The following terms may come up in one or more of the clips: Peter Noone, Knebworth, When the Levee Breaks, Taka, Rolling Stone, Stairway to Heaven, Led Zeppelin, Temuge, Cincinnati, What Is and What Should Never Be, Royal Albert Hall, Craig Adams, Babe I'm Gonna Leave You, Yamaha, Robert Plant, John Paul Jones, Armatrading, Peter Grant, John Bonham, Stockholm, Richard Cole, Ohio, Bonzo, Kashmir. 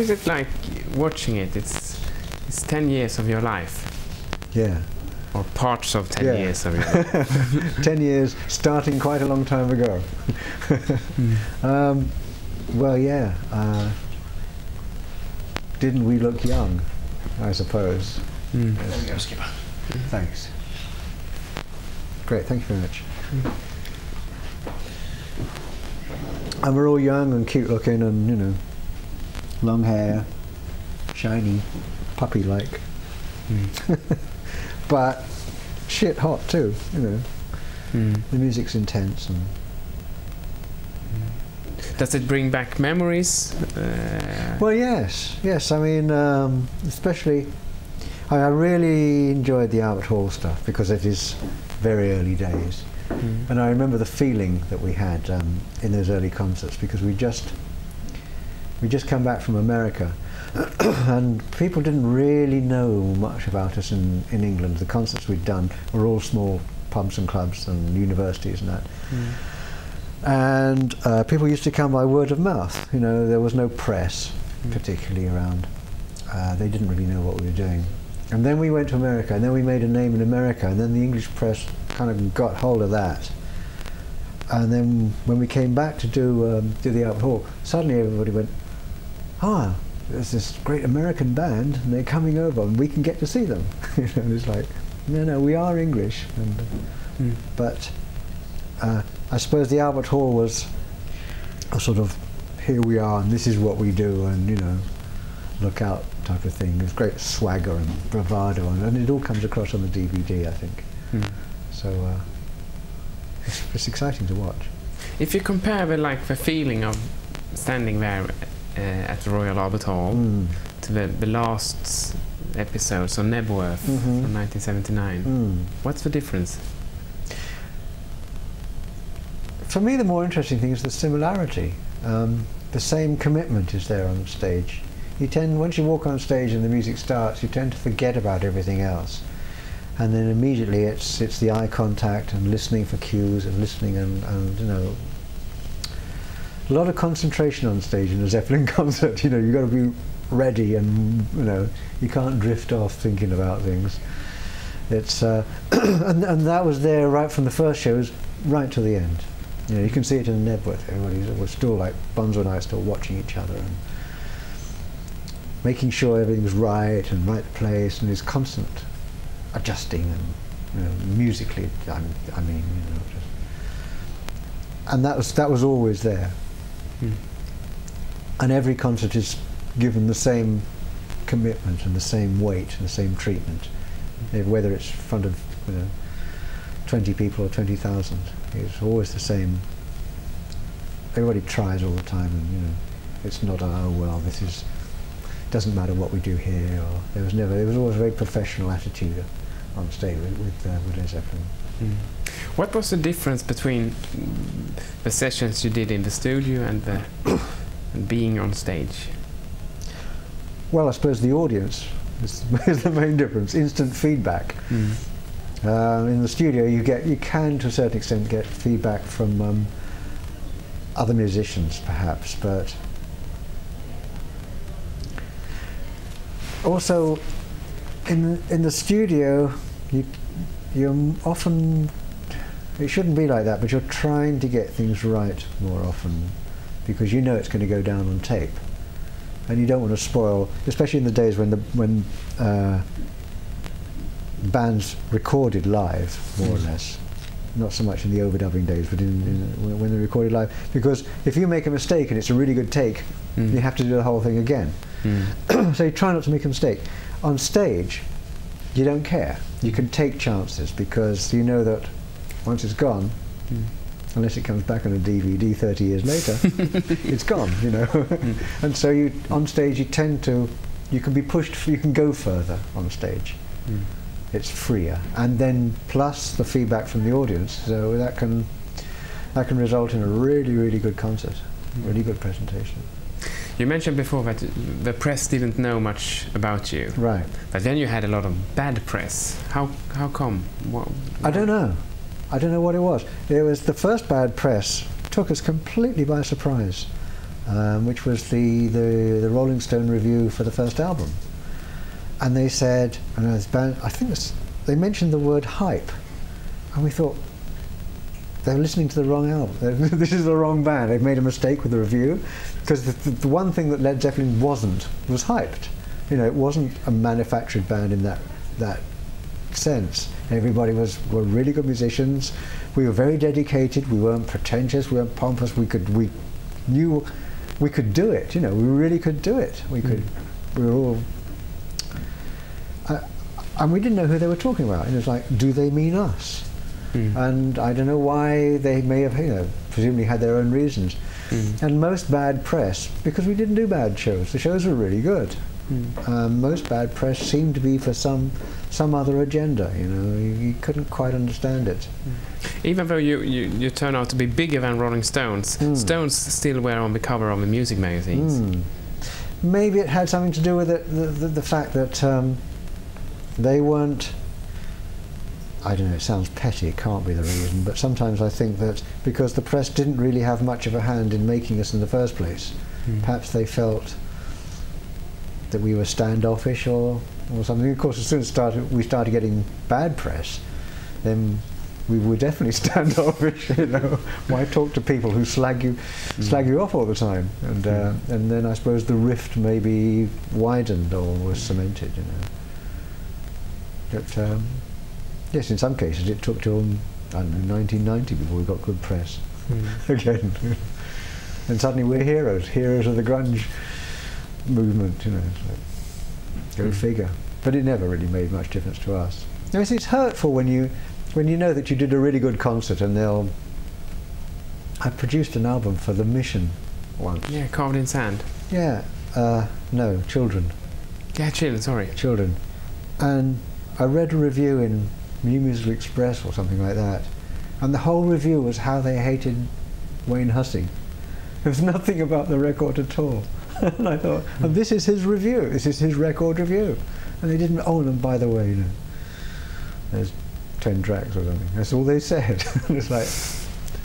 What is it like watching it? It's 10 years of your life. Yeah. Or parts of 10 years of your life. 10 years, starting quite a long time ago. Well, yeah. Didn't we look young, I suppose. Mm. There we go, Skipper. Thanks. Great, thank you very much. Mm. And we're all young and cute looking and, you know, long hair, shiny, puppy-like. Mm. But shit hot too, you know. Mm. The music's intense. And does it bring back memories? Well, yes, yes. I mean, especially, I really enjoyed the Albert Hall stuff because it is very early days. Mm. And I remember the feeling that we had in those early concerts, because we just come back from America and people didn't really know much about us in England. The concerts we'd done were all small pubs and clubs and universities and that. Mm. And people used to come by word of mouth. You know, there was no press particularly around. They didn't really know what we were doing. And then we went to America, and then we made a name in America, and then the English press kind of got hold of that. And then when we came back to do the Albert Hall, suddenly everybody went, ah, there's this great American band, and they're coming over, and we can get to see them. You know, and it's like, no, no, we are English. And, but I suppose the Albert Hall was a sort of, here we are, and this is what we do, and, you know, look out type of thing. There's great swagger and bravado, and it all comes across on the DVD, I think. Mm. So it's exciting to watch. If you compare the, like, the feeling of standing there at the Royal Albert Hall to the last episodes on Knebworth from 1979, what's the difference? For me, the more interesting thing is the similarity. The same commitment is there on stage. You tend, once you walk on stage and the music starts, you tend to forget about everything else, and then immediately it's the eye contact and listening for cues and listening and you know, a lot of concentration on stage in a Zeppelin concert. You know, you've got to be ready, and you know, you can't drift off thinking about things. It's and that was there right from the first shows right to the end. You know, you can see it in Knebworth. Everybody's was still, like Bonzo and I, still watching each other and making sure everything was right and right place, and is constant adjusting and, you know, musically. I mean, you know, just, and that was always there. Mm. And every concert is given the same commitment and the same weight and the same treatment, whether it's in front of, you know, 20 people or 20,000. It's always the same. Everybody tries all the time, and you know, it's not oh well, this is, doesn't matter what we do here. Or there was always a very professional attitude on stage with Led Zeppelin. Mm. What was the difference between the sessions you did in the studio and the and being on stage? Well, I suppose the audience is the main difference. Instant feedback. Mm. In the studio, you can to a certain extent get feedback from other musicians, perhaps, but also in the studio, you're often, it shouldn't be like that, but you're trying to get things right more often, because you know it's going to go down on tape, and you don't want to spoil, especially in the days when bands recorded live, more or less, not so much in the overdubbing days, but when they recorded live, because if you make a mistake and it's a really good take, you have to do the whole thing again. Mm. So you try not to make a mistake. On stage, you don't care. You can take chances, because you know that once it's gone, unless it comes back on a DVD 30 years later, it's gone, you know. Mm. And so you, on stage, you tend to, you can be pushed, you can go further on stage. Mm. It's freer, and then plus the feedback from the audience, so that can result in a really, really good concert, really good presentation. You mentioned before that the press didn't know much about you, right? But then you had a lot of bad press. How come? I don't know. I don't know what it was. It was the first bad press took us completely by surprise. which was the Rolling Stone review for the first album. And they said, and this band, I think this, they mentioned the word hype. And we thought, they're listening to the wrong album. This is the wrong band. They've made a mistake with the review. Because the one thing that Led Zeppelin wasn't was hyped. You know, it wasn't a manufactured band in that sense. Everybody were really good musicians. We were very dedicated. We weren't pretentious. We weren't pompous. We knew we could do it. You know, we really could do it. We were all. And we didn't know who they were talking about. And it was like, do they mean us? Mm. And I don't know why they may have, you know, presumably had their own reasons. Mm. And most bad press, because we didn't do bad shows. The shows were really good. Mm. Most bad press seemed to be for some other agenda. You know, you couldn't quite understand it. Mm. Even though you turn out to be bigger than Rolling Stones, Stones still were on the cover of the music magazines. Mm. Maybe it had something to do with it, the fact that they weren't. I don't know, it sounds petty, it can't be the reason, but sometimes I think that because the press didn't really have much of a hand in making us in the first place, perhaps they felt that we were standoffish or something. Of course, as soon as we started getting bad press, then we were definitely standoffish, you know. Why talk to people who slag you off all the time? And, and then I suppose the rift maybe widened or was cemented, you know. But, yes, in some cases it took till, I don't know, 1990 before we got good press again. And suddenly we're heroes of the grunge movement, you know. So go figure. But it never really made much difference to us. Now, it's hurtful when you know that you did a really good concert and they'll... I produced an album for The Mission once. Yeah, Carved in Sand. Yeah. No, Children. Yeah, Children, sorry. Children. And I read a review in New Musical Express or something like that, and the whole review was how they hated Wayne Hussey. There was nothing about the record at all. And I thought, oh, this is his review, this is his record review. And they didn't, oh, and by the way, you know, there's 10 tracks or something. That's all they said. And it's like,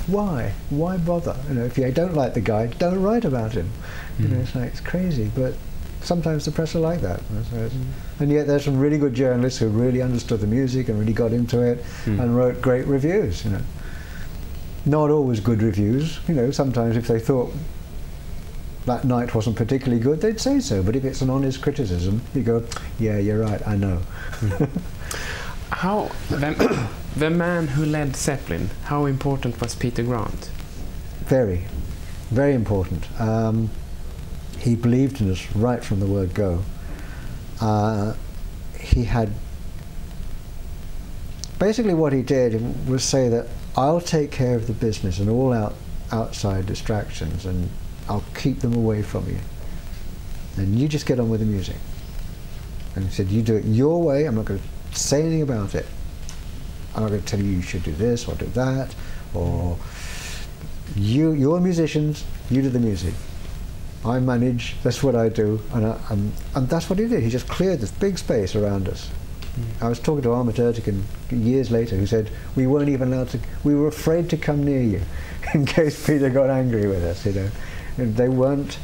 why? Why bother? You know, if you don't like the guy, don't write about him. You know, it's like, it's crazy. But sometimes the press are like that. And yet there's some really good journalists who really understood the music and really got into it and wrote great reviews, you know. Not always good reviews, you know, sometimes if they thought that night wasn't particularly good, they'd say so, but if it's an honest criticism, you go, yeah, you're right, I know. How, then, the man who led Zeppelin, how important was Peter Grant? Very, very important. He believed in us right from the word go. He had... Basically what he did was say that I'll take care of the business and all outside distractions and I'll keep them away from you. And you just get on with the music. And he said, you do it your way, I'm not going to say anything about it. I'm not going to tell you you should do this or do that, or you're musicians, you do the music. I manage, that's what I do, and that's what he did. He just cleared this big space around us. I was talking to Armatrading years later who said, we weren't even allowed to, we were afraid to come near you in case Peter got angry with us, you know. And they weren't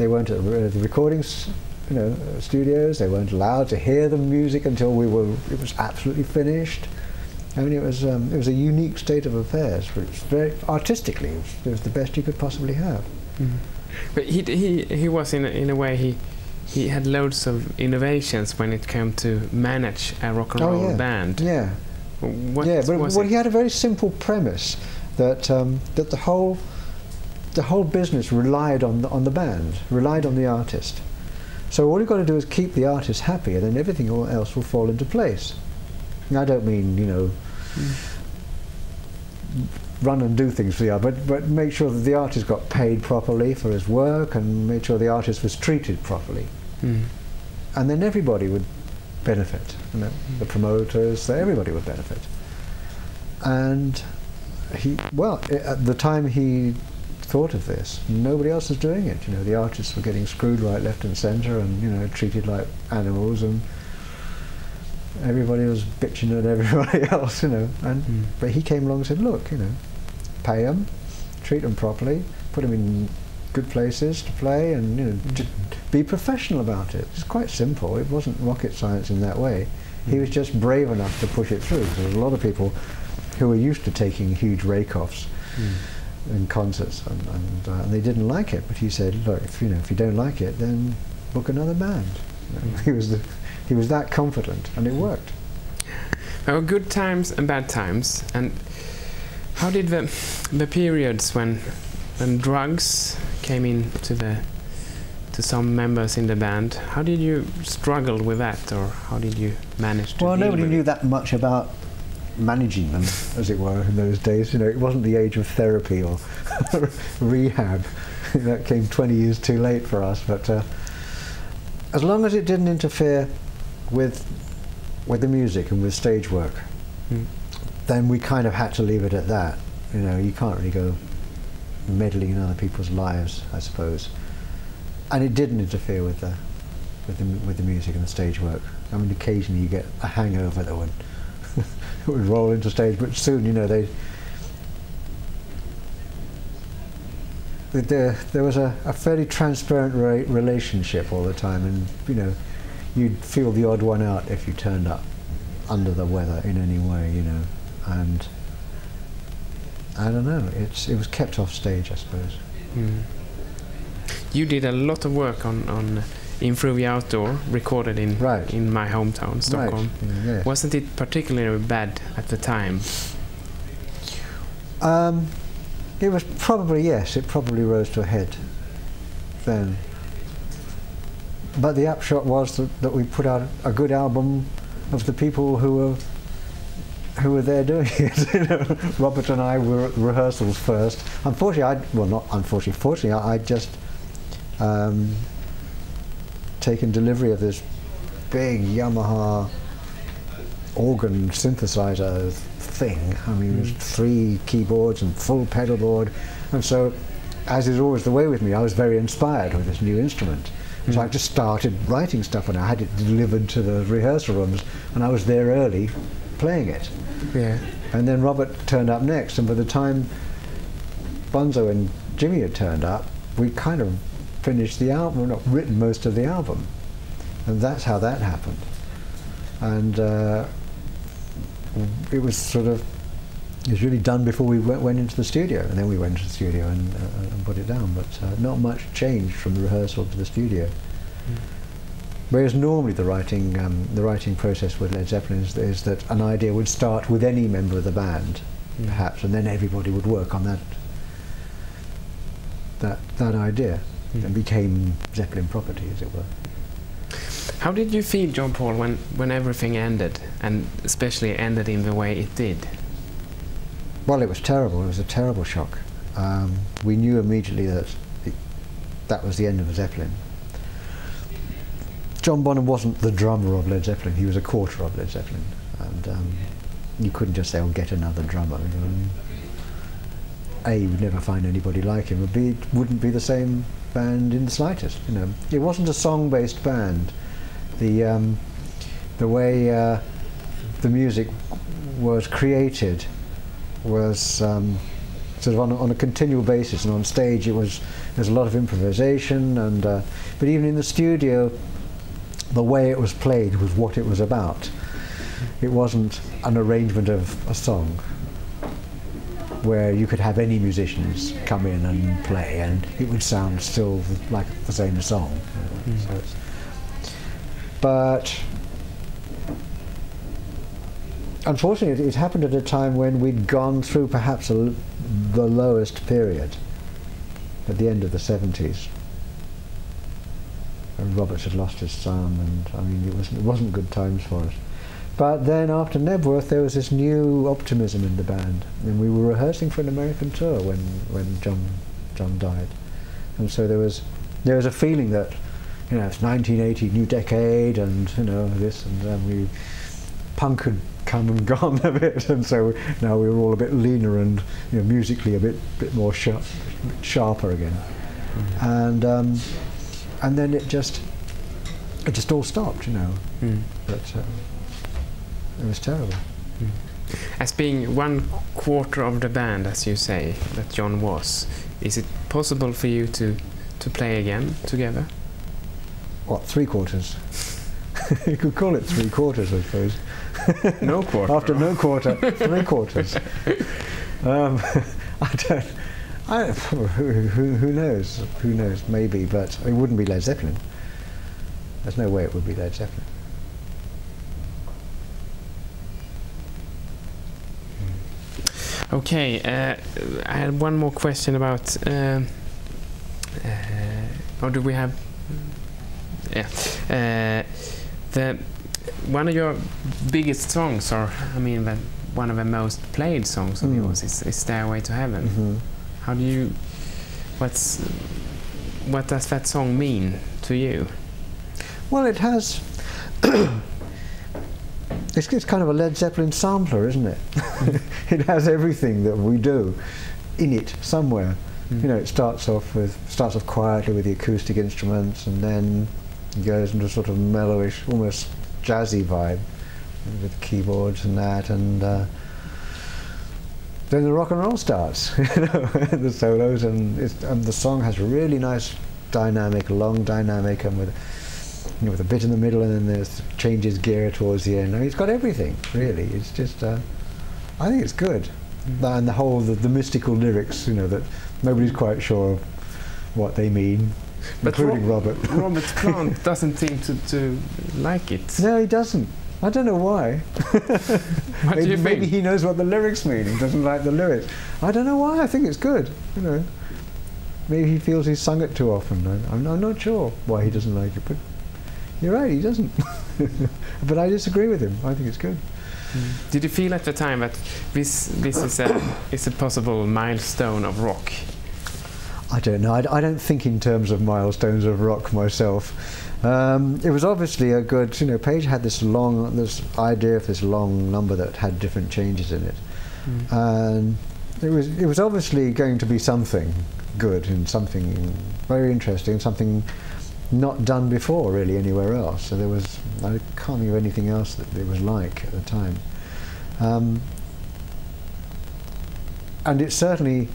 at the recordings, you know, studios, they weren't allowed to hear the music until it was absolutely finished. I mean, it was a unique state of affairs. It was very, artistically, it was the best you could possibly have. But he was in a way he had loads of innovations when it came to manage a rock and roll band. Yeah. Well, he had a very simple premise that that the whole business relied on the band, relied on the artist. So all you've got to do is keep the artist happy, and then everything else will fall into place. And I don't mean, you know. Run and do things for the artist, but make sure that the artist got paid properly for his work and make sure the artist was treated properly. And then everybody would benefit. You know, the promoters, everybody would benefit. And he, well, at the time he thought of this, nobody else was doing it. You know, the artists were getting screwed right, left and centre and, you know, treated like animals and everybody was bitching at everybody else, you know. And but he came along and said, look, you know, pay them, treat them properly, put them in good places to play and, you know, to be professional about it. It's quite simple. It wasn't rocket science in that way. He was just brave enough to push it through. There was a lot of people who were used to taking huge rake-offs in concerts, and they didn't like it. But he said, look, if you don't like it, then book another band. He was that confident, and it worked. There were good times and bad times. And how did the periods when drugs came into to some members in the band, how did you struggle with that, or how did you manage to? Well, nobody knew that much about managing them, as it were, in those days. You know, it wasn't the age of therapy or rehab. That came 20 years too late for us. But as long as it didn't interfere with the music and with stage work, then we kind of had to leave it at that. You know, you can't really go meddling in other people's lives, I suppose. And it didn't interfere with the music and the stage work. I mean, occasionally you get a hangover that would roll into stage, but soon, you know, there was a fairly transparent relationship all the time, and you know, you'd feel the odd one out if you turned up under the weather in any way, you know. And I don't know, it was kept off stage, I suppose. You did a lot of work on In Fruvi Outdoor, recorded in my hometown, Stockholm. Right. Yes. Wasn't it particularly bad at the time? It was probably, yes, it probably rose to a head then. But the upshot was that we put out a good album of the people who were there doing it. You know, Robert and I were at rehearsals first. Unfortunately, fortunately, I'd just taken delivery of this big Yamaha organ synthesizer thing. I mean, it was 3 keyboards and full pedal board, and so, as is always the way with me, I was very inspired with this new instrument. So I just started writing stuff, and I had it delivered to the rehearsal rooms, and I was there early playing it. Yeah. And then Robert turned up next, and by the time Bonzo and Jimmy had turned up, we kind of finished the album, not written most of the album, and that's how that happened. And it was sort of, it was really done before we went into the studio, and then we went to the studio and put it down. But not much changed from the rehearsal to the studio. Whereas normally the writing process with Led Zeppelin is that an idea would start with any member of the band, perhaps, and then everybody would work on that idea. And became Zeppelin property, as it were. How did you feel, John Paul, when everything ended, and especially ended in the way it did? Well, it was terrible. It was a terrible shock. We knew immediately that was the end of Zeppelin. John Bonham wasn't the drummer of Led Zeppelin. He was a quarter of Led Zeppelin, and you couldn't just say, "Oh, get another drummer." You know? A, you'd never find anybody like him, and B, it wouldn't be the same band in the slightest. You know, it wasn't a song-based band. The way the music was created was sort of on a continual basis, and on stage there's a lot of improvisation, and but even in the studio, the way it was played was what it was about. It wasn't an arrangement of a song where you could have any musicians come in and play, and it would sound still like the same song. So but unfortunately, it happened at a time when we'd gone through perhaps the lowest period, at the end of the 70s. And Robert had lost his son, and I mean, it wasn't good times for us. But then after Knebworth, there was this new optimism in the band, and we were rehearsing for an American tour when John died, and so there was a feeling that, you know, it's 1980, new decade, and you know this, and punk had come and gone a bit, and so now we were all a bit leaner and, you know, musically a bit more sharper again, and then it just all stopped, you know. But it was terrible. As being 1/4 of the band, as you say, that John was, is it possible for you to play again together? What, 3/4? You could call it 3/4, I suppose. No quarter. After no quarter, 3/4. Who knows? Who knows? Maybe, but it wouldn't be Led Zeppelin. There's no way it would be Led Zeppelin. Okay, I had one more question about. Or do we have? Yeah, the one of your biggest songs, or I mean, that one of the most played songs of yours is "Stairway to Heaven." Mm-hmm. How do you? What does that song mean to you? Well, it has. It's kind of a Led Zeppelin sampler, isn't it? It has everything that we do in it somewhere. Mm. You know, it starts off quietly with the acoustic instruments, and then it goes into a sort of mellowish, almost jazzy vibe with keyboards and that, and then the rock and roll starts. You know, the solos, and the song has really nice dynamic, long dynamic, and with. You know, with a bit in the middle, and then there's changes gear towards the end. I mean, it's got everything, really. It's just, I think it's good. And the mystical lyrics, you know, that nobody's quite sure what they mean, but including Robert. Robert Plant doesn't seem to like it. No, he doesn't. I don't know why. What do you think? Maybe he knows what the lyrics mean. He doesn't like the lyrics. I don't know why. I think it's good. You know, maybe he feels he's sung it too often. I'm not sure why he doesn't like it, but. You're right, he doesn't. But I disagree with him. I think it's good. Mm. Did you feel at the time that this is a possible milestone of rock? I don't know. I don't think in terms of milestones of rock myself. It was obviously a good, you know, Page had this idea of this long number that had different changes in it. Mm. And it was obviously going to be something good and something very interesting, something not done before, really, anywhere else. So I can't think of anything else that it was like at the time. And it's certainly,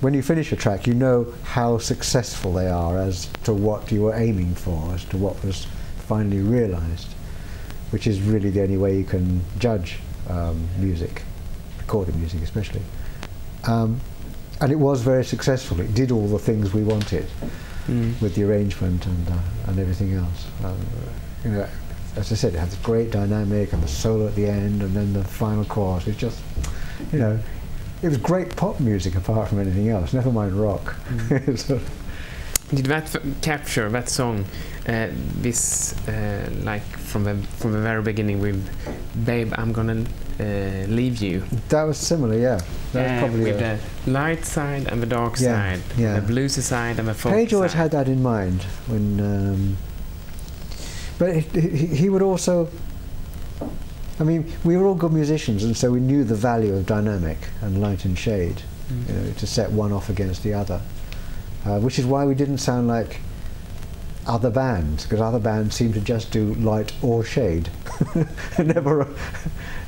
when you finish a track, you know how successful they are as to what you were aiming for, as to what was finally realized, which is really the only way you can judge music, recorded music especially. And it was very successful. It did all the things we wanted. Mm. With the arrangement and everything else. You know, as I said, it had this great dynamic and the solo at the end and then the final chorus. It's just, you know, it was great pop music apart from anything else, never mind rock. Mm. So did that capture, that song, this, like from the very beginning with Babe I'm Gonna Leave You? That was similar, yeah. That was probably with the light side and the dark side, yeah. The bluesy side and the folk side. Page always had that in mind. When, but he would also, I mean, we were all good musicians, and so we knew the value of dynamic and light and shade, you know, to set one off against the other. Which is why we didn't sound like other bands, because other bands seem to just do light or shade, never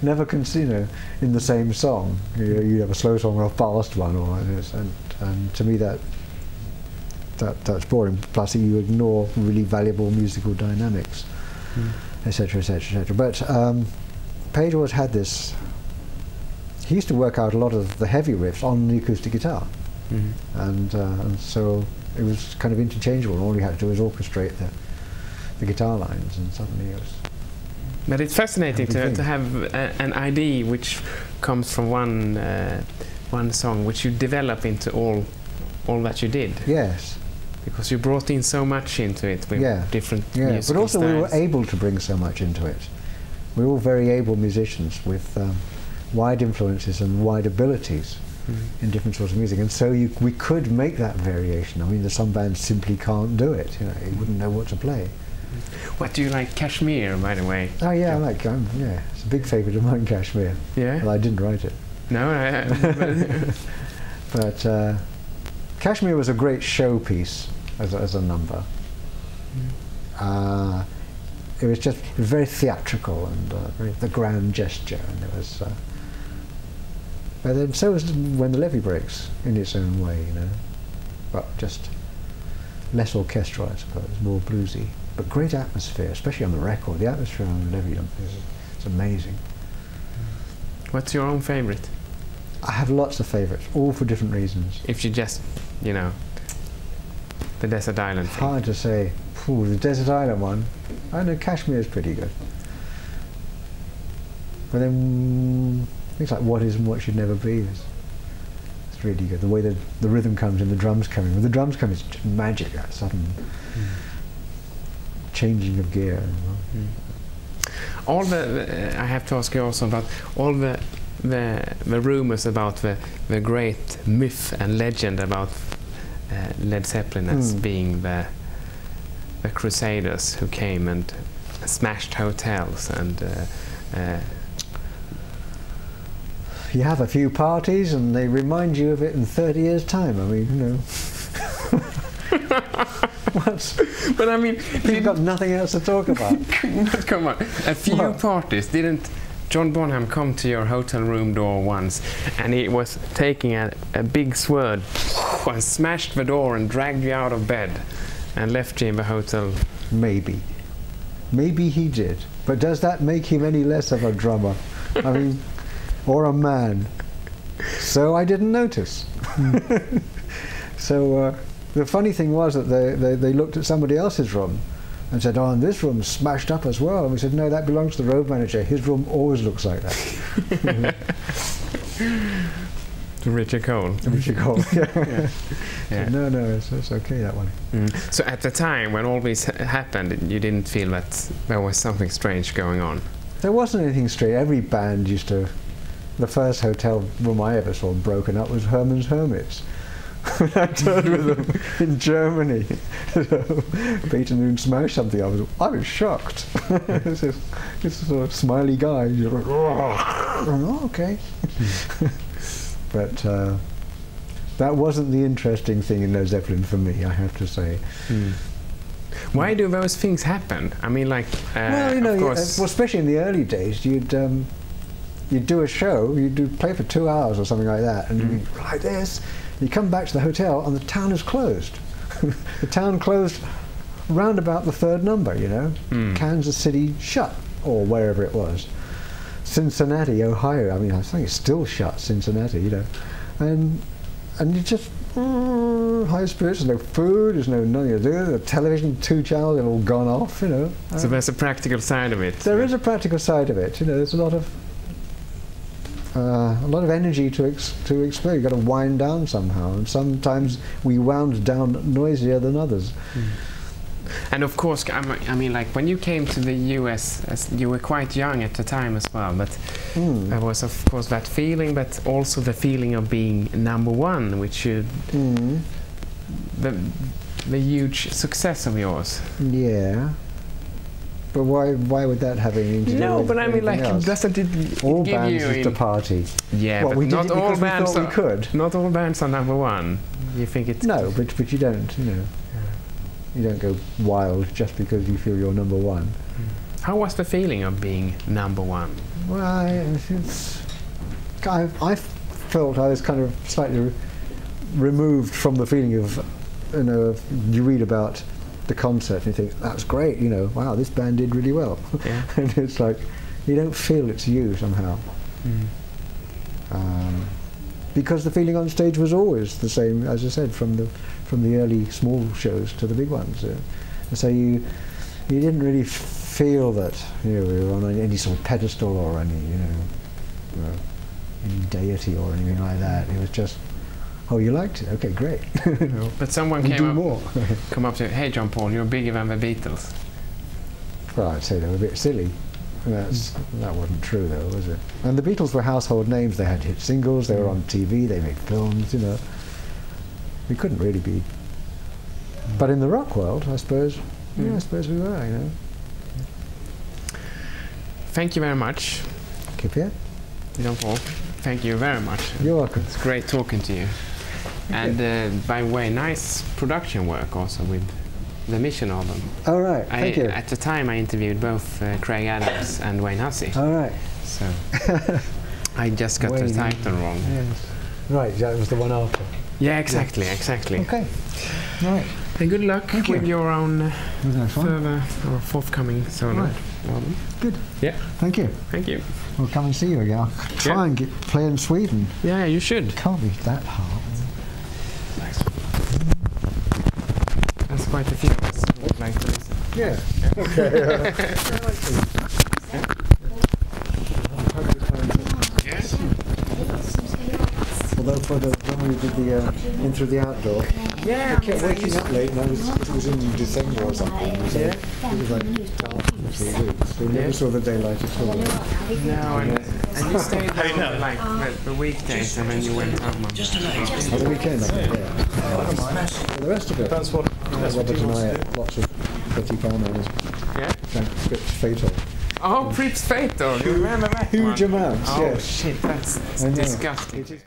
you know, in the same song. You have a slow song or a fast one, or and to me that's boring. Plus, you ignore really valuable musical dynamics, etc., etc., etc. But Page always had this. He used to work out a lot of the heavy riffs on the acoustic guitar. Mm-hmm. And so it was kind of interchangeable, and all you had to do was orchestrate the guitar lines, and suddenly it was. But it's fascinating to have an idea which comes from one song, which you develop into all that you did. Yes, because you brought in so much into it with different. Yeah, but also styles. We were able to bring so much into it. We were all very able musicians with wide influences and wide abilities. In different sorts of music, and so we could make that variation. I mean, there's some bands simply can't do it. You know, they wouldn't know what to play. What do you like, Kashmir, by the way? Oh yeah, I like. Yeah, it's a big favourite of mine, Kashmir. Yeah. Well, I didn't write it. No. But Kashmir was a great showpiece as a number. it was just very theatrical and the grand gesture, and it was. And then so was When the Levee Breaks in its own way, you know, but just less orchestral, I suppose, more bluesy, but great atmosphere, especially on the record. The atmosphere on the Levee is amazing. What's your own favourite? I have lots of favourites, all for different reasons. If you just, you know, the desert island thing. Hard to say. Ooh, the desert island one. I know Kashmir is pretty good. But then things like What Is and What Should Never Be is really good. The way that the rhythm comes in, the drums come in. When the drums come in, it's magic, that sudden changing of gear. All the I have to ask you also about all the rumors about the great myth and legend about Led Zeppelin as being the Crusaders who came and smashed hotels and. You have a few parties and they remind you of it in 30 years' time. I mean, you know. What? But I mean, you've got nothing else to talk about. Come on, a few parties. Didn't John Bonham come to your hotel room door once, and he was taking a big sword and smashed the door and dragged you out of bed and left you in the hotel? Maybe he did. But does that make him any less of a drummer? I mean, or a man? So I didn't notice. So the funny thing was that they looked at somebody else's room and said, oh, and this room's smashed up as well. And we said, no, that belongs to the road manager. His room always looks like that. To Richard Cole. Richard Cole, yeah. Yeah. Yeah. So no, it's okay, that one. So at the time when all this happened, you didn't feel that there was something strange going on? There wasn't anything strange. Every band used to... The first hotel room I ever saw broken up was Herman's Hermits. When I toured with them in Germany, Peter Noone smashed something. I was shocked. This sort of smiley guy. Like, oh, okay. But that wasn't the interesting thing in Led Zeppelin for me, I have to say. Why do those things happen? I mean, like, well, you know, of course, well, especially in the early days, you'd do a show, you'd play for 2 hours or something like that, and you'd be like this. You come back to the hotel and the town is closed. The town closed round about the third number, you know. Kansas City shut, or wherever it was. Cincinnati, Ohio, I mean, I think it's still shut, Cincinnati, you know. And you just, high spirits, there's no food, there's no nothing to do, the television, 2 channels, they've all gone off, you know. So there's a practical side of it. There is a practical side of it, you know. There's a lot of energy to explore. You've got to wind down somehow, and sometimes we wound down noisier than others. And of course, I mean, like, when you came to the US, as you were quite young at the time as well, but there was of course that feeling, but also the feeling of being number one, which you, the huge success of yours. Yeah. But why would that have anything to do with but I mean, like, doesn't it all give bands is the party? Yeah, well, but not all bands we could. Not all bands are number one. You think it's... No, but you don't, you know. You don't go wild just because you feel you're number one. How was the feeling of being number one? Well, I felt I was kind of slightly removed from the feeling of, you know, you read about the concert and you think, that's great, you know, wow, this band did really well. Yeah. And it's like, you don't feel it's you somehow. Because the feeling on stage was always the same, as I said, from the early small shows to the big ones. And so you didn't really feel that, you know, we were on any sort of pedestal or any, you know, any deity or anything like that. It was just, oh, you liked it? Okay, great. But someone came up to you, hey John Paul, you're bigger than the Beatles. Well, I'd say they were a bit silly. That wasn't true though, was it? And the Beatles were household names. They had hit singles, they were on TV, they made films, you know. We couldn't really be. But in the rock world, I suppose, yeah, I suppose we were, you know. Thank you very much. Keep here. John Paul, thank you very much. You're welcome. It's great talking to you. And by the way, nice production work also with the Mission album. All right, thank you. At the time, I interviewed both Craig Adams and Wayne Hussey. All right. So I just got the title wrong. Yes. Right, that was the one after. Yeah, exactly, exactly. Okay, right. And good luck with your own further or forthcoming solo album. Good. Yeah. Thank you. Thank you. We'll come and see you again. Try and play in Sweden. Yeah, you should. It can't be that hard. Nice. That's quite a few of us would like to listen. Yeah. Okay. Although for the when we did the In Fruvi Outdoor, I kept waking up late, and I was, it was in December or something. So it was like dark for 3 weeks. We never saw the daylight at all. No, and you stayed there like the weekdays, and then you went home on the weekend. The rest of it. That's what Robert and I had lots of pretty farmers. Yeah. Scripts fatal. Oh, Prip's fatal. You remember that? Huge amounts. Oh shit, that's disgusting.